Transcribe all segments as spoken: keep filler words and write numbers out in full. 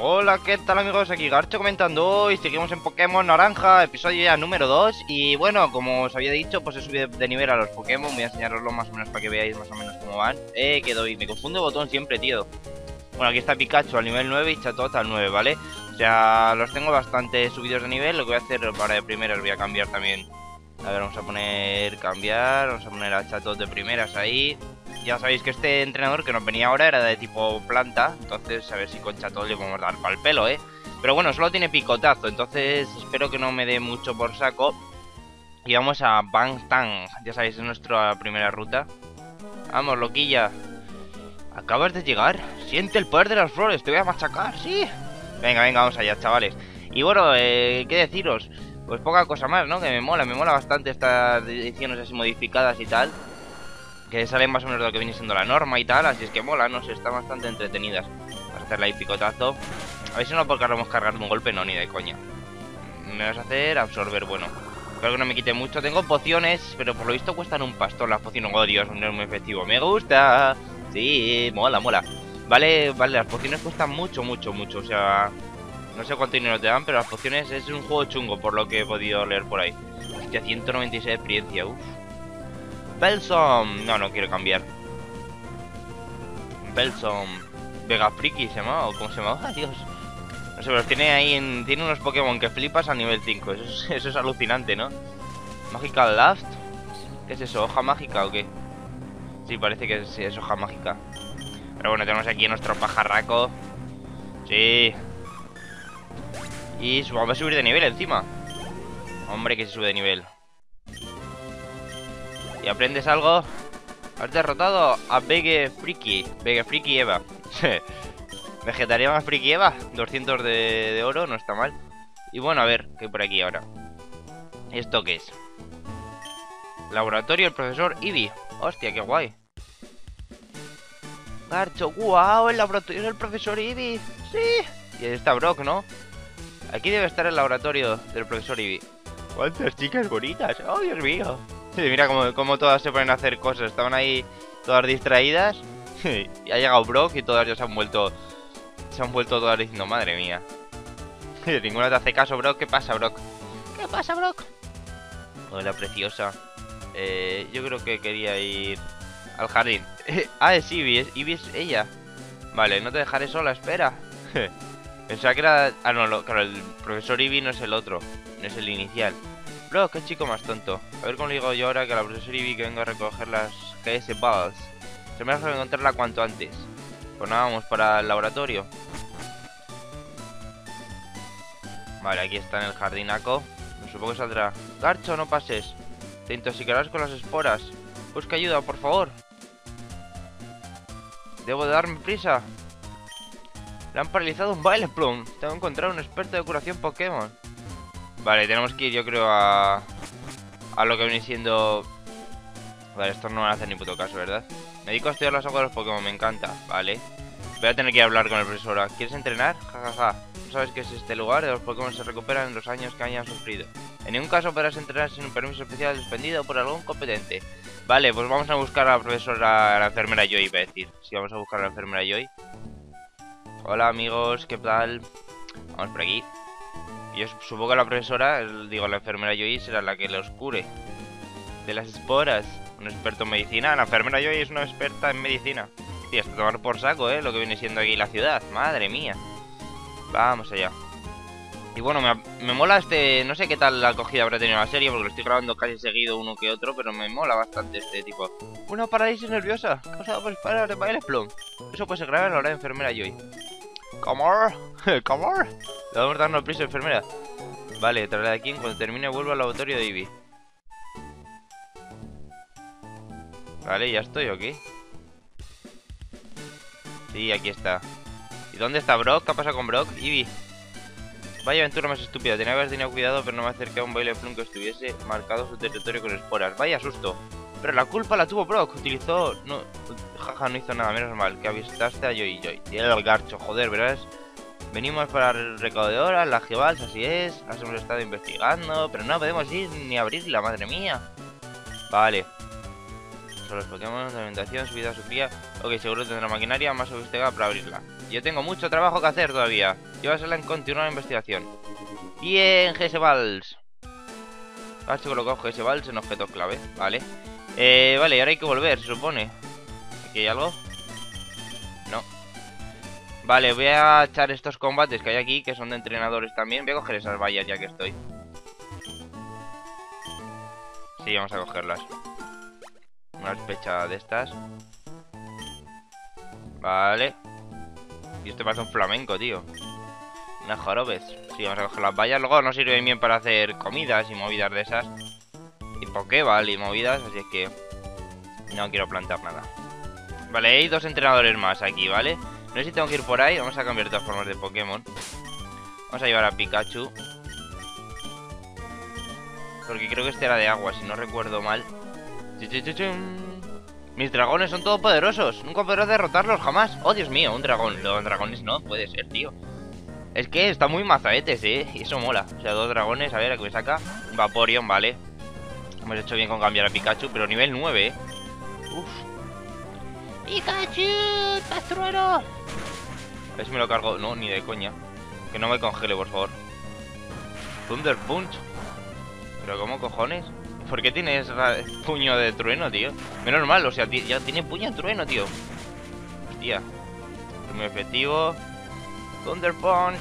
Hola, ¿qué tal amigos? Aquí Garcho comentando hoy, seguimos en Pokémon Naranja, episodio ya número dos. Y bueno, como os había dicho, pues he subido de nivel a los Pokémon. Voy a enseñaroslo más o menos para que veáis más o menos cómo van. Eh, que doy, me confundo el botón siempre, tío. Bueno, aquí está Pikachu al nivel nueve y Chatot al nueve, ¿vale? O sea, los tengo bastante subidos de nivel. Lo que voy a hacer para de primeras, voy a cambiar también. A ver, vamos a poner cambiar, vamos a poner a Chatot de primeras ahí. Ya sabéis que este entrenador que nos venía ahora era de tipo planta, entonces a ver si con Chatot le podemos dar pa'l pelo, ¿eh? Pero bueno, solo tiene picotazo, entonces espero que no me dé mucho por saco. Y vamos a Bang Tang, ya sabéis, es nuestra primera ruta. Vamos, loquilla. ¿Acabas de llegar? Siente el poder de las flores, te voy a machacar, sí. Venga, venga, vamos allá, chavales. Y bueno, eh, ¿qué deciros? Pues poca cosa más, ¿no? Que me mola, me mola bastante estas ediciones así modificadas y tal. Que salen más o menos de lo que viene siendo la norma y tal, así es que mola, no sé, están bastante entretenidas. Vamos a hacerle ahí picotazo. A ver si no porque vamos a cargar un golpe, no, ni de coña. Me vas a hacer absorber, bueno. Creo que no me quite mucho, tengo pociones, pero por lo visto cuestan un pastón las pociones. Oh Dios, no es muy efectivo, me gusta. Sí, mola, mola. Vale, vale, las pociones cuestan mucho, mucho, mucho, o sea... No sé cuánto dinero te dan, pero las pociones es un juego chungo, por lo que he podido leer por ahí. Hostia, ciento noventa y seis de experiencia, uff. Belsom. No, no quiero cambiar. Belsom. Vega Friki se llamaba, o cómo se llamaba, Dios. No sé, pero tiene ahí, en... tiene unos Pokémon que flipas a nivel cinco, eso es, eso es alucinante, ¿no? Magical Laft. ¿Qué es eso, hoja mágica o qué? Sí, parece que es, es hoja mágica. Pero bueno, tenemos aquí nuestro pajarraco. Sí. Y vamos a subir de nivel encima. Hombre, que se sube de nivel. ¿Y aprendes algo? Has derrotado a Vega Friki. Vega Friki Eva. Vegetariana Friki Eva. doscientos de, de oro, no está mal. Y bueno, a ver, ¿qué hay por aquí ahora? ¿Esto qué es? Laboratorio del profesor Ivy. Hostia, qué guay. Garcho, wow, el laboratorio del profesor Ivy. Sí. Y ahí está Brock, ¿no? Aquí debe estar el laboratorio del profesor Ivy. ¡Cuántas chicas bonitas! ¡Oh, Dios mío! Sí, mira cómo, cómo todas se ponen a hacer cosas. Estaban ahí todas distraídas. Y ha llegado Brock y todas ya se han vuelto... Se han vuelto todas diciendo, madre mía. Ninguna te hace caso, Brock. ¿Qué pasa, Brock? ¿Qué pasa, Brock? Hola, preciosa. Eh, yo creo que quería ir al jardín. Ah, es Ivy. Es, Ivy es ella. Vale, no te dejaré sola, espera. Pensaba que era... Ah, no, lo... claro, el profesor Ivy no es el otro, no es el inicial. Bro, qué chico más tonto. A ver cómo le digo yo ahora que a la profesor Ivy que vengo a recoger las G S Balls. Se me hace encontrarla cuanto antes. Pues nada, vamos para el laboratorio. Vale, aquí está en el jardinaco. Me supongo que saldrá... Garcho, no pases. Te intoxicarás con las esporas. Busca ayuda, por favor. Debo de darme prisa. Le han paralizado un Vileplume. Tengo que encontrar un experto de curación Pokémon. Vale, tenemos que ir, yo creo, a... A lo que viene siendo... Vale, estos no van a hacer ni puto caso, ¿verdad? Me dedico a estudiar las aguas de los Pokémon, me encanta. Vale. Voy a tener que ir a hablar con el profesor. ¿Quieres entrenar? Ja, ja, ja. ¿No sabes qué es este lugar? Los Pokémon se recuperan en los años que hayan sufrido. En ningún caso podrás entrenar sin un permiso especial suspendido por algún competente. Vale, pues vamos a buscar a la profesora... A la enfermera Joy, iba a decir. Sí, vamos a buscar a la enfermera Joy. Hola amigos, ¿qué tal? Vamos por aquí. Yo supongo que la profesora, digo la enfermera Joy, será la que los cure. De las esporas. Un experto en medicina. La enfermera Joy es una experta en medicina. Tío, hasta tomar por saco, ¿eh? Lo que viene siendo aquí la ciudad. Madre mía. Vamos allá. Y bueno, me, me mola este... No sé qué tal la acogida habrá tenido la serie, porque lo estoy grabando casi seguido uno que otro, pero me mola bastante este tipo. Una parálisis nerviosa causada por disparos de Vileplume. Eso puede ser grave a la hora de enfermera Joy. Come on, come on. Le vamos a darnos prisa, enfermera. Vale, traeré de aquí. Cuando termine vuelvo al laboratorio de Ivy. Vale, ya estoy, ¿ok? Sí, aquí está. ¿Y dónde está Brock? ¿Qué ha pasado con Brock? Ivy. Vaya aventura más estúpida. Tenía que haber tenido cuidado, pero no me acerqué a un Vileplume que estuviese marcado su territorio con esporas. Vaya susto. Pero la culpa la tuvo Brock. Utilizó... No... Jaja, no hizo nada, menos mal. Que avistaste a Joy Joy. Tiene el garcho, joder, verás. Venimos para recaudadoras, las Gebals, así es. Las hemos estado investigando, pero no podemos ir ni abrirla, madre mía. Vale. Son los Pokémon, de alimentación, subida a su cría. Ok, seguro tendrá maquinaria más sofisticada para abrirla. Yo tengo mucho trabajo que hacer todavía. Llévasela en continuar la investigación. Bien, G S Vals. Has colocado G S Vals en objetos clave. Vale. Eh, vale, y ahora hay que volver, se supone. ¿Aquí hay algo? No. Vale, voy a echar estos combates que hay aquí, que son de entrenadores también. Voy a coger esas vallas ya que estoy. Sí, vamos a cogerlas. Una especha de estas. Vale. Y este parece un flamenco, tío. Unas jorobes. Sí, vamos a coger las vallas. Luego nos sirven bien para hacer comidas y movidas de esas. Y Pokéball y movidas, así es que no quiero plantar nada. Vale, hay dos entrenadores más aquí, ¿vale? No sé si tengo que ir por ahí. Vamos a cambiar de todas formas de Pokémon. Vamos a llevar a Pikachu, porque creo que este era de agua, si no recuerdo mal. Mis dragones son todopoderosos. Nunca podrás derrotarlos jamás. Oh, Dios mío, un dragón. Los dragones no puede ser, tío. Es que está muy mazaetes, eh. Y eso mola. O sea, dos dragones. A ver, ¿a qué me saca? Vaporeon, vale. Hemos hecho bien con cambiar a Pikachu, pero nivel nueve, eh. Uf. ¡Pikachu, pastruero! A ver si me lo cargo. No, ni de coña. Que no me congele, por favor. Thunder Punch. ¿Pero cómo cojones? ¿Por qué tienes puño de trueno, tío? Menos mal, o sea, ya tiene puño de trueno, tío. Hostia. Es muy efectivo. Thunder Punch.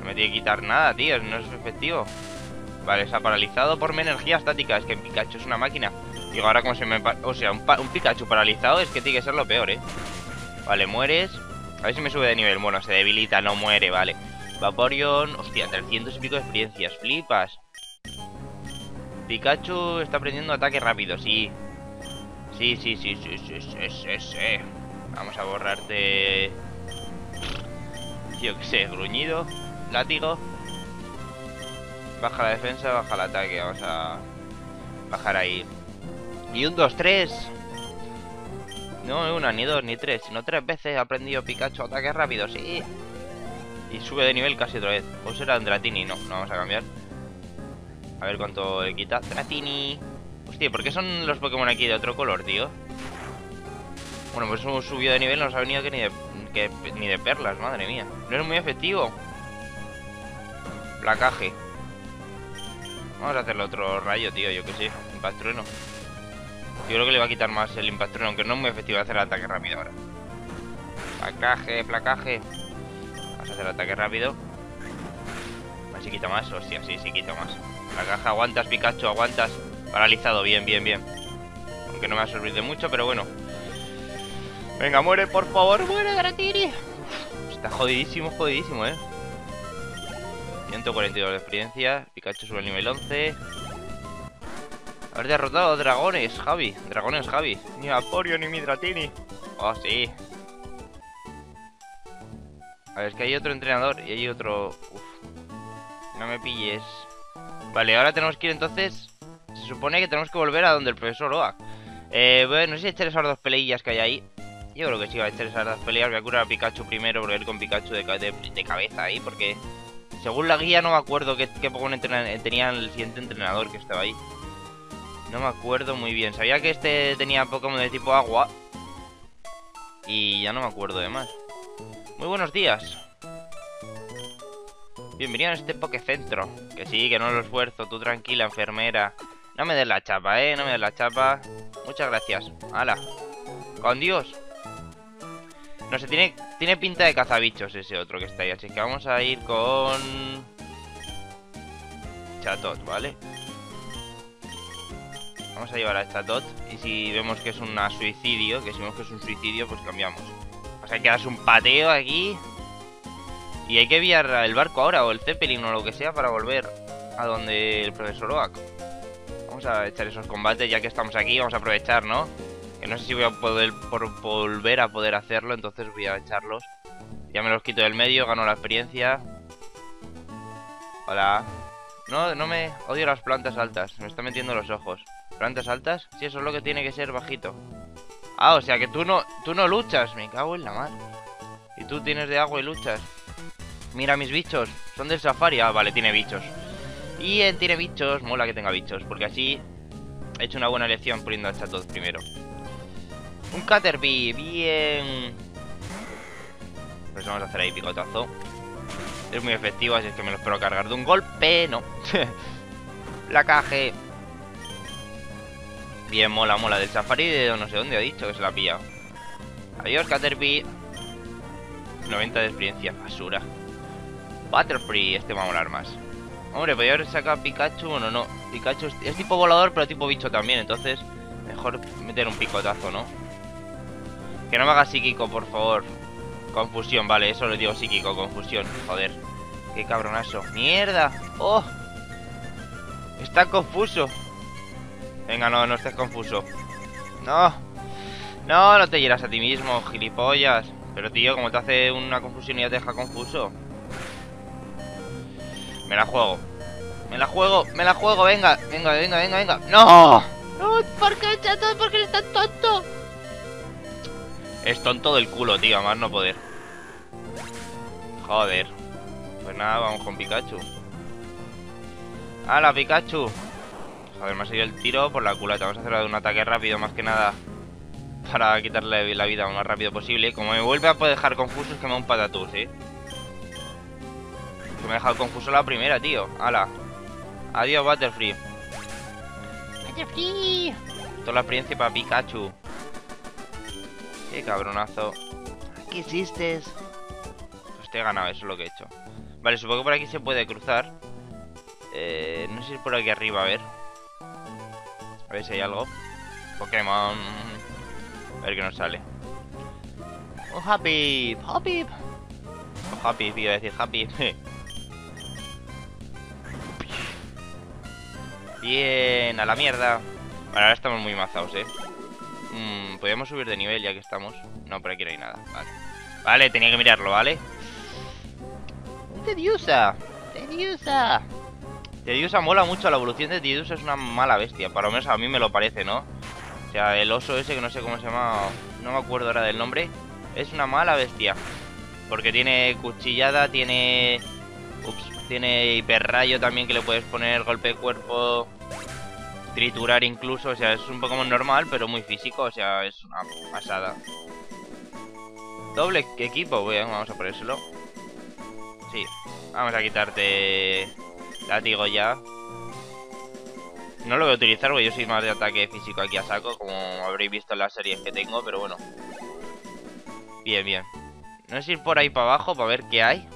No me tiene que quitar nada, tío. No es efectivo. Vale, se ha paralizado por mi energía estática. Es que Pikachu es una máquina. Digo, ahora como se me... O sea, un, pa un Pikachu paralizado es que tiene que ser lo peor, eh. Vale, mueres. A ver si me sube de nivel. Bueno, se debilita, no muere, vale. Vaporeon... Hostia, trescientos y pico de experiencias. Flipas. Pikachu está aprendiendo ataque rápido, sí. Sí, sí, sí, sí, sí, sí, sí, sí. Vamos a borrarte... Yo qué sé, gruñido, látigo. Baja la defensa, baja el ataque, vamos a... Bajar ahí. Y un, dos, tres. No, una, ni dos, ni tres, sino tres veces ha aprendido Pikachu ataque rápido, sí. Y sube de nivel casi otra vez. ¿O será Dratini? No, no vamos a cambiar. A ver cuánto le quita. ¡Dratini! Hostia, ¿por qué son los Pokémon aquí de otro color, tío? Bueno, pues hemos subido de nivel, no nos ha venido que ni de, que, ni de perlas, madre mía. No es muy efectivo. Placaje. Vamos a hacerle otro rayo, tío, yo que sé. Impact Trueno. Yo creo que le va a quitar más el Impact Trueno, aunque no es muy efectivo hacer el ataque rápido ahora. Placaje, placaje. Vamos a hacer el ataque rápido. A ver si quita más. Hostia, sí, sí quita más. La caja, aguantas, Pikachu, aguantas. Paralizado, bien, bien, bien. Aunque no me va a servir de mucho, pero bueno. Venga, muere, por favor. Muere, Dratini. Está jodidísimo, jodidísimo, eh. ciento cuarenta y dos de experiencia. Pikachu sube al nivel once. Haber derrotado a dragones, Javi. Dragones, Javi. Ni Vaporeon ni mi Dratini. Oh, sí. A ver, es que hay otro entrenador y hay otro... Uf. No me pilles. Vale, ahora tenemos que ir entonces. Se supone que tenemos que volver a donde el profesor Oak. Eh, bueno, no sé si echar esas dos peleillas que hay ahí. Yo creo que sí, va a echar esas dos peleas. Voy a curar a Pikachu primero, volver con Pikachu de, de, de cabeza ahí, porque según la guía no me acuerdo qué Pokémon tenía el siguiente entrenador que estaba ahí. No me acuerdo muy bien. Sabía que este tenía Pokémon de tipo agua. Y ya no me acuerdo de más. Muy buenos días. Bienvenido a este Pokécentro. Que sí, que no lo esfuerzo, tú tranquila, enfermera. No me des la chapa, eh, no me des la chapa. Muchas gracias. ¡Hala! ¡Con Dios! No sé, tiene, tiene pinta de cazabichos ese otro que está ahí. Así que vamos a ir con... Chatot, ¿vale? Vamos a llevar a Chatot. Y si vemos que es un suicidio, que si vemos que es un suicidio, pues cambiamos. O sea, hay que darse un pateo aquí. Y hay que enviar el barco ahora, o el Zeppelin, o lo que sea, para volver a donde el profesor Oak. Vamos a echar esos combates, ya que estamos aquí, vamos a aprovechar, ¿no? Que no sé si voy a poder por volver a poder hacerlo, entonces voy a echarlos. Ya me los quito del medio, gano la experiencia. Hola. No, no me... Odio las plantas altas, me está metiendo los ojos. ¿Plantas altas? Sí, eso es lo que tiene que ser bajito. Ah, o sea que tú no, tú no luchas, me cago en la mar. Y tú tienes de agua y luchas. Mira mis bichos, son del safari. Ah, vale, tiene bichos. Y él tiene bichos, mola que tenga bichos, porque así he hecho una buena elección poniendo al Chatot primero. Un Caterpie, bien. Pues vamos a hacer ahí picotazo. Es muy efectivo, así es que me lo espero cargar de un golpe. No. La caje. Bien, mola, mola. Del safari de no sé dónde ha dicho que se la ha pillado. Adiós, Caterpie. noventa de experiencia. Basura. Butterfree. Este va a molar más. Hombre, podría haber sacado Pikachu. Bueno, no. Pikachu es, es tipo volador, pero tipo bicho también. Entonces, mejor meter un picotazo, ¿no? Que no me haga psíquico, por favor. Confusión, vale. Eso lo digo psíquico. Confusión. Joder. Qué cabronazo. ¡Mierda! ¡Oh! Está confuso. Venga, no, no estés confuso. No. No, no te hieras a ti mismo, gilipollas. Pero tío, como te hace una confusión y ya te deja confuso. Me la juego. Me la juego, me la juego, venga. Venga, venga, venga, venga. ¡No! No, ¿por qué, Chatot? ¿Por qué eres tan tonto? Es tonto del culo, tío, a más no poder. Joder. Pues nada, vamos con Pikachu. ¡Hala, Pikachu! Joder, me ha salido el tiro por la culata. Vamos a hacer un ataque rápido, más que nada, para quitarle la vida lo más rápido posible. Como me vuelve a poder dejar confuso, es que me da un patatús, ¿eh? Que me ha dejado confuso la primera, tío. ¡Hala! Adiós, Butterfree. ¡Butterfree! Toda la experiencia para Pikachu. ¡Qué cabronazo! ¿Qué hiciste? Pues te he ganado, eso es lo que he hecho. Vale, supongo que por aquí se puede cruzar. Eh, no sé si por aquí arriba, a ver. A ver si hay algo. Pokémon. A ver qué nos sale. Oh, happy. Happy. Oh, happy, iba a decir happy. Bien, a la mierda. Vale, ahora estamos muy mazados, eh. Mm, podríamos subir de nivel ya que estamos. No, por aquí no hay nada. Vale. Vale, tenía que mirarlo, ¿vale? Teddiursa. Teddiursa. Teddiursa mola mucho, la evolución de Teddiursa es una mala bestia, por lo menos a mí me lo parece, ¿no? O sea, el oso ese que no sé cómo se llama, no me acuerdo ahora del nombre, es una mala bestia. Porque tiene cuchillada, tiene... Ups, tiene hiperrayo también que le puedes poner, golpe de cuerpo, triturar incluso, o sea, es un Pokémon normal, pero muy físico, o sea, es una pasada. Doble equipo, bueno, vamos a ponérselo. Sí, vamos a quitarte... Látigo ya. No lo voy a utilizar porque yo soy más de ataque físico aquí a saco, como habréis visto en las series que tengo, pero bueno. Bien, bien. No es ir por ahí para abajo para ver qué hay.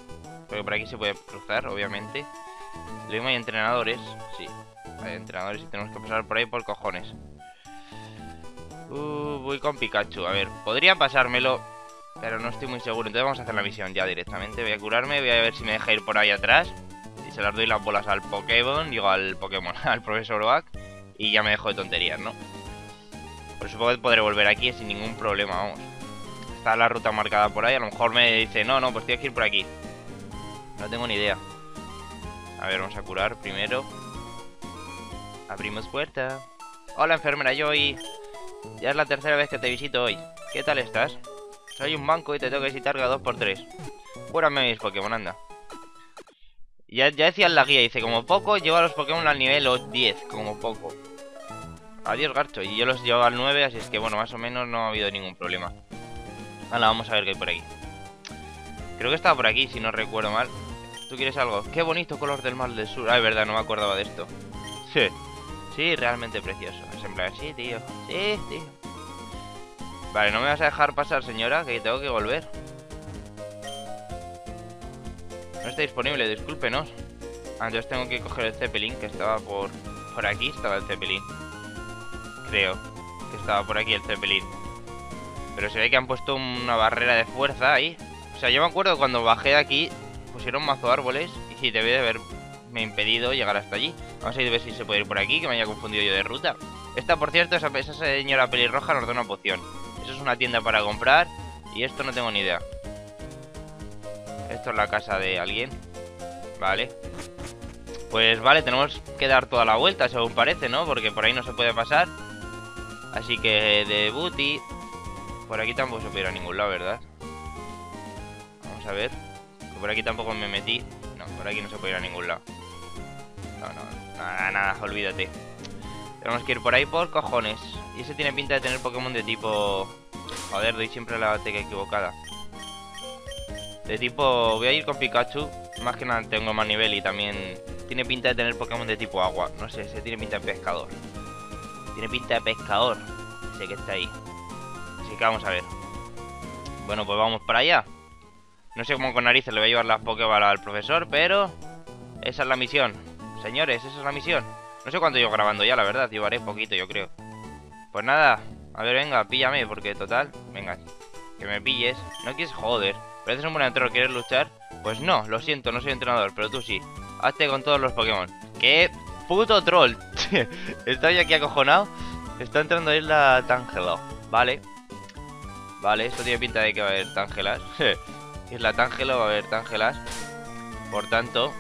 Porque por aquí se puede cruzar, obviamente. Lo mismo hay entrenadores. Sí, hay entrenadores y tenemos que pasar por ahí por cojones. Uh, voy con Pikachu. A ver, podría pasármelo, pero no estoy muy seguro. Entonces vamos a hacer la misión ya directamente. Voy a curarme, voy a ver si me deja ir por ahí atrás. Se las doy las bolas al Pokémon, digo al Pokémon, al Profesor Oak, y ya me dejo de tonterías, ¿no? Pero supongo que podré volver aquí sin ningún problema, vamos. Está la ruta marcada por ahí, a lo mejor me dice, no, no, pues tienes que ir por aquí. No tengo ni idea. A ver, vamos a curar primero. Abrimos puerta. Hola, enfermera Joy. Ya es la tercera vez que te visito hoy. ¿Qué tal estás? Soy un banco y te tengo que visitar cada dos por tres. Cúrame mis Pokémon, anda. Ya, ya decía en la guía, dice, como poco llevo a los Pokémon al nivel diez, como poco. Adiós, Garcho. Y yo los llevo al nueve, así es que, bueno, más o menos no ha habido ningún problema. Hala, vamos a ver qué hay por aquí. Creo que estaba por aquí, si no recuerdo mal. ¿Tú quieres algo? ¡Qué bonito color del mar del sur! Ah, es verdad, no me acordaba de esto. Sí. Sí, realmente precioso. Es en plan, sí, tío. Sí, tío. Vale, no me vas a dejar pasar, señora, que tengo que volver. No está disponible, discúlpenos. Ah, entonces tengo que coger el Zeppelin, que estaba por... Por aquí estaba el Zeppelin. Creo que estaba por aquí el Zeppelin. Pero se ve que han puesto una barrera de fuerza ahí. O sea, yo me acuerdo cuando bajé de aquí, pusieron mazo árboles y debí de haberme impedido llegar hasta allí. Vamos a ir a ver si se puede ir por aquí, que me haya confundido yo de ruta. Esta, por cierto, esa, esa señora pelirroja nos da una poción. Eso es una tienda para comprar. Y esto no tengo ni idea. Esto es la casa de alguien. Vale. Pues vale, tenemos que dar toda la vuelta, según parece, ¿no? Porque por ahí no se puede pasar. Así que de booty. Por aquí tampoco se puede ir a ningún lado, ¿verdad? Vamos a ver. Por aquí tampoco me metí. No, por aquí no se puede ir a ningún lado. No, no, nada, nada, olvídate. Tenemos que ir por ahí por cojones. Y ese tiene pinta de tener Pokémon de tipo... Joder, doy siempre la tecla equivocada. De tipo, voy a ir con Pikachu. Más que nada tengo más nivel y también tiene pinta de tener Pokémon de tipo agua. No sé, se tiene pinta de pescador. Tiene pinta de pescador. Sé que está ahí. Así que vamos a ver. Bueno, pues vamos para allá. No sé cómo con narices le voy a llevar las Pokébolas al profesor, pero esa es la misión. Señores, esa es la misión. No sé cuánto llevo grabando ya, la verdad. Llevaré poquito, yo creo. Pues nada. A ver, venga, píllame, porque total... Venga, que me pilles. No quieres joder. Pareces un buen entrenador, ¿quieres luchar? Pues no, lo siento, no soy entrenador, pero tú sí. Hazte con todos los Pokémon. ¡Qué puto troll! Estoy aquí acojonado. Está entrando a Isla Tangelo. Vale. Vale, esto tiene pinta de que va a haber Tangelas. Isla Tangelo va a haber Tangelas. Por tanto...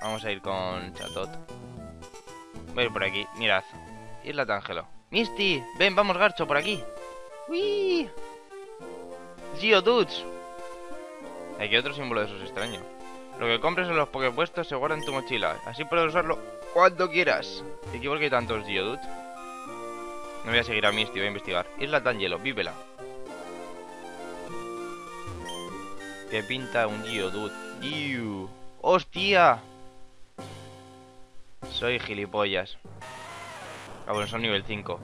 Vamos a ir con Chatot. Voy a ir por aquí, mirad. Isla Tangelo. Misty, ven, vamos Garcho, por aquí. ¡Uy! ¡Geodudes! Aquí otro símbolo de esos extraños. Lo que compres en los Poképuestos se guarda en tu mochila. Así puedes usarlo cuando quieras. ¿Te equivoco que hay tantos Geodudes? No voy a seguir a Misty, voy a investigar. Isla Tangelo, vívela. ¿Qué pinta un Geodude? ¡Iu! ¡Hostia! Soy gilipollas. Ah, bueno, son nivel cinco.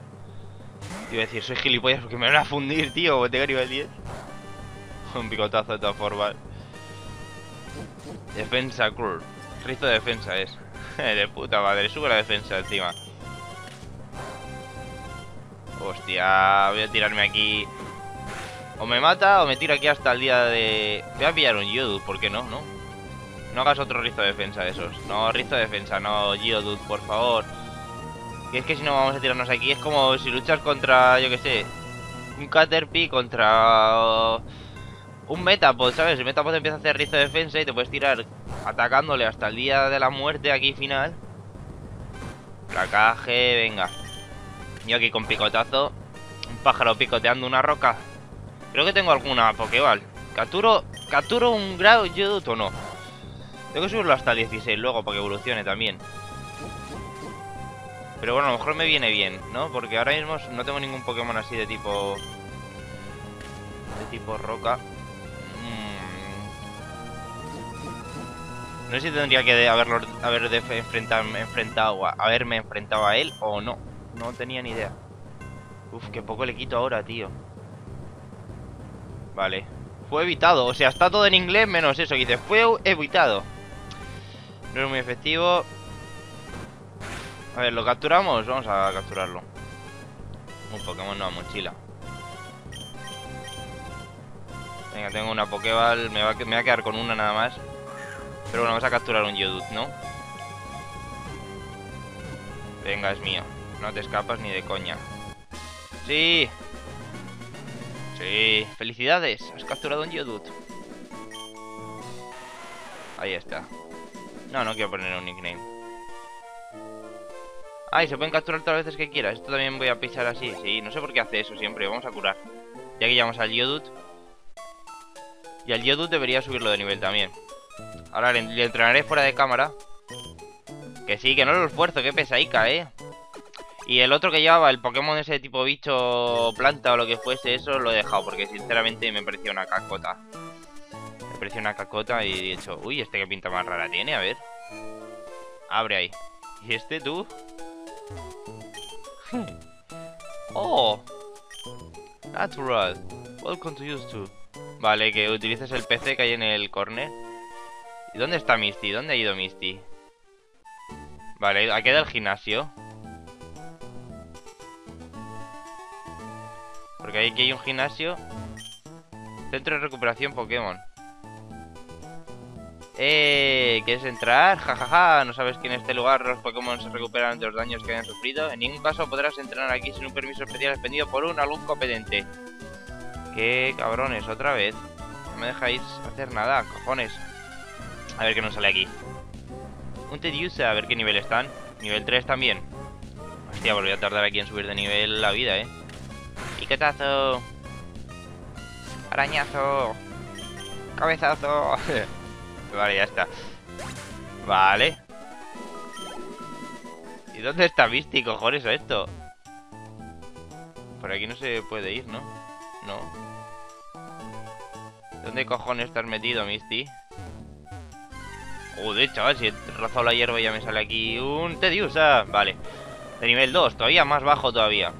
Te iba a decir, soy gilipollas porque me van a fundir, tío. Botecario nivel diez. Un picotazo de todas formas. Defensa Cur. Rizo de defensa es. De puta madre, sube la defensa encima. Hostia, voy a tirarme aquí. O me mata o me tiro aquí hasta el día de... Voy a pillar un Yodut, ¿por qué no? No, no hagas otro rizo de defensa de esos. No, rizo de defensa, no, Yodut, por favor. Y es que si no vamos a tirarnos aquí, es como si luchas contra, yo que sé, un Caterpie contra un Metapod, ¿sabes? El Metapod empieza a hacer rizo de defensa y te puedes tirar atacándole hasta el día de la muerte aquí final. Placaje, venga. Yo aquí con picotazo, un pájaro picoteando una roca. Creo que tengo alguna Pokéball. ¿Capturo, capturo un Groudon o no? Tengo que subirlo hasta dieciséis luego para que evolucione también. Pero bueno, a lo mejor me viene bien, ¿no? Porque ahora mismo no tengo ningún Pokémon así de tipo... De tipo roca. Mm. No sé si tendría que haberlo, haber enfrentarme, enfrentado a, haberme enfrentado a él o no. No tenía ni idea. Uf, que poco le quito ahora, tío. Vale. Fue evitado. O sea, está todo en inglés menos eso que dice. Fue evitado. No es muy efectivo. A ver, ¿lo capturamos? Vamos a capturarlo. Un Pokémon no, mochila. Venga, tengo una Pokéball. Me, va, me voy a quedar con una nada más. Pero bueno, vamos a capturar un Yodut, ¿no? Venga, es mío. No te escapas ni de coña. ¡Sí! ¡Sí! ¡Felicidades! Has capturado un Yodut. Ahí está. No, no quiero poner un nickname. Ah, y se pueden capturar todas las veces que quieras. Esto también voy a pisar así. Sí, no sé por qué hace eso siempre. Vamos a curar. Ya que llevamos al Yodut. Y al Yodut debería subirlo de nivel también. Ahora le entrenaré fuera de cámara. Que sí, que no lo esfuerzo. Qué pesaica, eh. Y el otro que llevaba, el Pokémon ese tipo bicho planta o lo que fuese, eso lo he dejado. Porque sinceramente me parecía una cacota. Me parecía una cacota y he dicho... Uy, este que pinta más rara tiene, a ver. Abre ahí. ¿Y este tú? Oh, natural. Welcome to use to. Vale, que utilices el P C que hay en el corner. ¿Y dónde está Misty? ¿Dónde ha ido Misty? Vale, ha quedado el gimnasio. Porque aquí hay un gimnasio. Centro de recuperación Pokémon. Eh, ¿quieres entrar? Jajaja, ja, ja. No sabes que en este lugar los Pokémon se recuperan de los daños que hayan sufrido. En ningún caso podrás entrenar aquí sin un permiso especial expendido por un alumno competente. Qué cabrones, otra vez. No me dejáis hacer nada, cojones. A ver qué nos sale aquí. Un Teddiursa, a ver qué nivel están. Nivel tres también. Hostia, volví a tardar aquí en subir de nivel la vida, eh. Piquetazo. Arañazo. Cabezazo. Vale, ya está. Vale. ¿Y dónde está Misty, cojones, a esto? Por aquí no se puede ir, ¿no? No. ¿Dónde cojones estás metido, Misty? Joder, chaval, si he rozado la hierba ya me sale aquí un Teddiursa. Vale, de nivel dos, todavía más bajo todavía.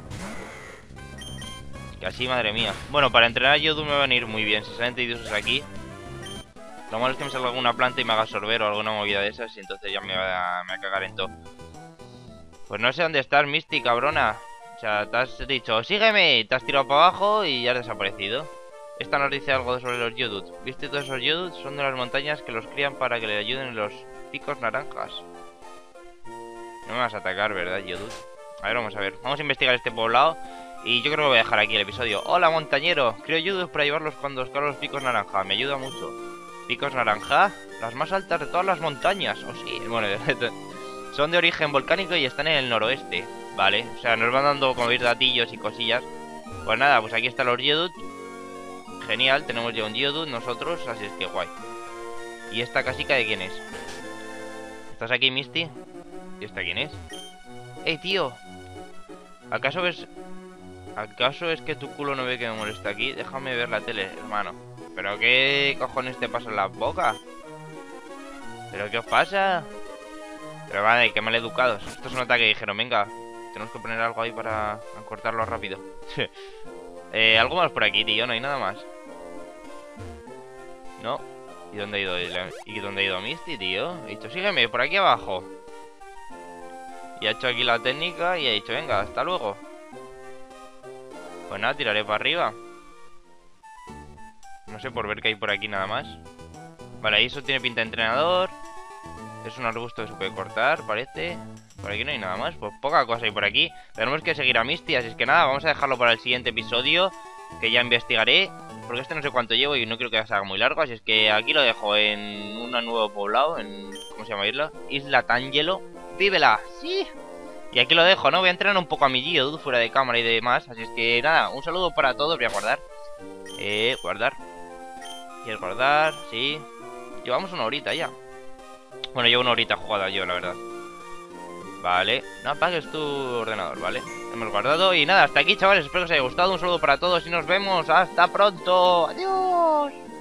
Casi, madre mía. Bueno, para entrenar a Yodut me van a ir muy bien. Si salen Teddiursas aquí, lo malo es que me salga alguna planta y me haga absorber o alguna movida de esas, y entonces ya me va a, me va a cagar en todo. Pues no sé dónde estás, Misty, cabrona. O sea, te has dicho, sígueme, y te has tirado para abajo y ya has desaparecido. Esta nos dice algo sobre los Yodut. ¿Viste todos esos Yodut? Son de las montañas que los crían para que le ayuden en los picos naranjas. No me vas a atacar, ¿verdad, Yodut? A ver, vamos a ver. Vamos a investigar este poblado. Y yo creo que voy a dejar aquí el episodio. Hola, montañero. Creo Yodut para llevarlos cuando os cargo los picos naranja. Me ayuda mucho. ¿Picos naranja? Las más altas de todas las montañas. Oh, sí. Bueno, son de origen volcánico y están en el noroeste. Vale. O sea, nos van dando, como veis, datillos y cosillas. Pues nada, pues aquí están los Yodut. Genial, tenemos ya un Geodude nosotros, así es que guay. ¿Y esta casica de quién es? ¿Estás aquí, Misty? ¿Y esta quién es? ¡Ey, tío! ¿Acaso ves... ¿Acaso es que tu culo no ve que me molesta aquí? Déjame ver la tele, hermano. ¿Pero qué cojones te pasa en la boca? ¿Pero qué os pasa? Pero vale, qué mal educados. Esto es un ataque, dijeron, venga. Tenemos que poner algo ahí para cortarlo rápido. eh, algo más por aquí, tío, no hay nada más. No. ¿Y dónde ha ido? ¿Y dónde ha ido Misty, tío? He dicho, sígueme, por aquí abajo. Y ha hecho aquí la técnica y ha dicho, venga, hasta luego. Pues nada, tiraré para arriba. No sé, por ver que hay por aquí nada más. Vale, ahí eso tiene pinta de entrenador. Es un arbusto que se puede cortar, parece. Por aquí no hay nada más, pues poca cosa hay por aquí. Tenemos que seguir a Misty, así es que nada, vamos a dejarlo para el siguiente episodio, que ya investigaré, porque este no sé cuánto llevo y no creo que sea muy largo, así es que aquí lo dejo en un nuevo poblado, en... ¿cómo se llama isla? Isla Tangelo. ¡Vívela! ¡Sí! Y aquí lo dejo, ¿no? Voy a entrenar un poco a mi Geodude fuera de cámara y demás, así es que nada, un saludo para todos, voy a guardar. Eh, guardar. Quiero guardar, sí. Llevamos una horita ya. Bueno, llevo una horita jugada yo, la verdad. Vale, no apagues tu ordenador, ¿vale? Hemos guardado y nada, hasta aquí, chavales. Espero que os haya gustado, un saludo para todos y nos vemos. ¡Hasta pronto! ¡Adiós!